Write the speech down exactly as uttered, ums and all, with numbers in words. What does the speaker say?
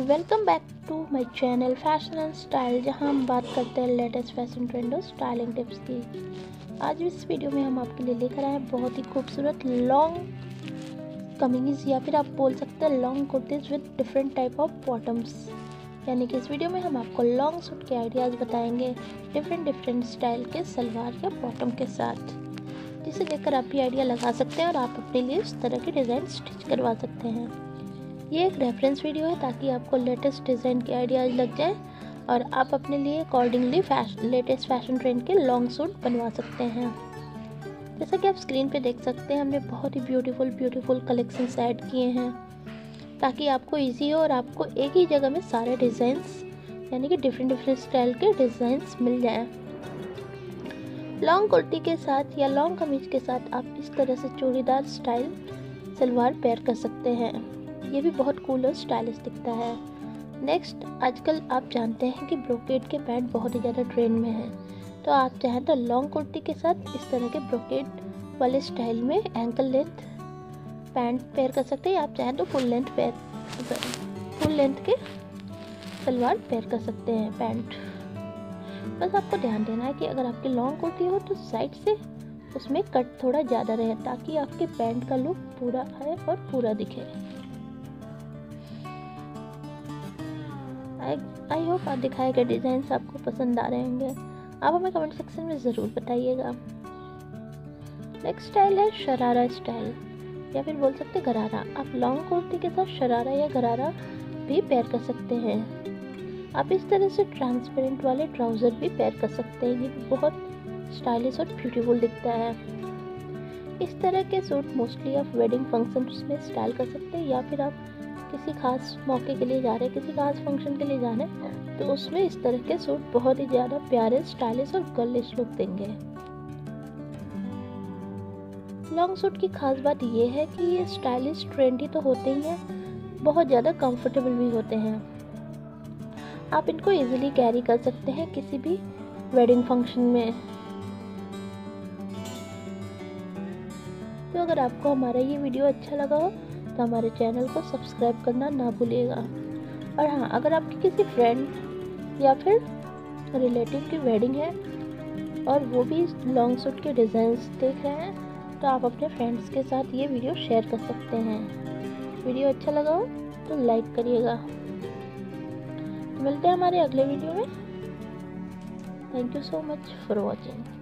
Welcome back to my channel fashion and style, जहां हम बात करते हैं लेटेस्ट फैशन ट्रेंड और स्टाइलिंग टिप्स की। आज इस वीडियो में हम आपके लिए लेकर आए हैं बहुत ही खूबसूरत लॉन्ग कमीज या फिर आप बोल सकते हैं long kurtis with different type of bottoms. यानी कि इस वीडियो में हम आपको लॉन्ग सूट के आइडियाज़ बताएंगे डिफरेंट डिफरेंट स्टाइल के सलवार या बॉटम के साथ, जिसे देखकर आप ये आइडिया लगा सकते हैं और आप अपने लिए इस तरह के डिज़ाइन स्टिच करवा सकते हैं। ये एक रेफरेंस वीडियो है ताकि आपको लेटेस्ट डिज़ाइन के आइडियाज़ लग जाए और आप अपने लिए accordingly fashion latest fashion trend के लॉन्ग सूट बनवा सकते हैं। जैसा कि आप स्क्रीन पे देख सकते हैं, हमने बहुत ही ब्यूटीफुल ब्यूटीफुल कलेक्शंस ऐड किए हैं ताकि आपको इजी हो और आपको एक ही जगह में सारे डिज़ाइंस यानी कि डिफरेंट डिफरेंट स्टाइल के डिज़ाइंस मिल जाएँ। लॉन्ग कुर्ती के साथ या लॉन्ग कमीज के साथ आप इस तरह से चूड़ीदार स्टाइल सलवार पेयर कर सकते हैं। ये भी बहुत कूल और स्टाइलिश दिखता है। नेक्स्ट, आजकल आप जानते हैं कि ब्रोकेट के पैंट बहुत ही ज़्यादा ट्रेंड में है, तो आप चाहें तो लॉन्ग कुर्ती के साथ इस तरह के ब्रोकेट वाले स्टाइल में एंकल लेंथ पैंट पेयर कर सकते हैं। आप चाहें तो full length pair full length के सलवार पेयर कर सकते हैं पैंट। बस आपको ध्यान देना है कि अगर आपकी लॉन्ग कुर्ती हो तो साइड से उसमें कट थोड़ा ज़्यादा रहे ताकि आपके पैंट का लुक पूरा आए और पूरा दिखे। आई होप आप दिखाए गए डिज़ाइंस आपको पसंद आ रहे होंगे। आप हमें कमेंट सेक्शन में ज़रूर बताइएगा। नेक्स्ट स्टाइल है शरारा स्टाइल या फिर बोल सकते गरारा। आप लॉन्ग कुर्ती के साथ शरारा या गरारा भी पेयर कर सकते हैं। आप इस तरह से ट्रांसपेरेंट वाले ट्राउज़र भी पेयर कर सकते हैं। ये भी बहुत स्टाइलिश और ब्यूटीफुल दिखता है। इस तरह के सूट मोस्टली आप वेडिंग फंक्शंस में स्टाइल कर सकते हैं या फिर आप किसी खास मौके के लिए जा रहे हैं, किसी खास फंक्शन के लिए जाना है तो उसमें इस तरह के सूट बहुत ही ज़्यादा प्यारे, स्टाइलिश और गर्लिश लुक देंगे। लॉन्ग सूट की खास बात यह है कि ये स्टाइलिश, ट्रेंडी तो होते ही हैं, बहुत ज़्यादा कंफर्टेबल भी होते हैं। आप इनको इजीली कैरी कर सकते हैं किसी भी वेडिंग फंक्शन में। तो अगर आपको हमारा ये वीडियो अच्छा लगा हो तो हमारे चैनल को सब्सक्राइब करना ना भूलिएगा। और हाँ, अगर आपकी किसी फ्रेंड या फिर रिलेटिव की वेडिंग है और वो भी लॉन्ग सूट के डिज़ाइंस देख रहे हैं तो आप अपने फ्रेंड्स के साथ ये वीडियो शेयर कर सकते हैं। वीडियो अच्छा लगा हो तो लाइक करिएगा। मिलते हैं हमारे अगले वीडियो में। Thank you so much for watching.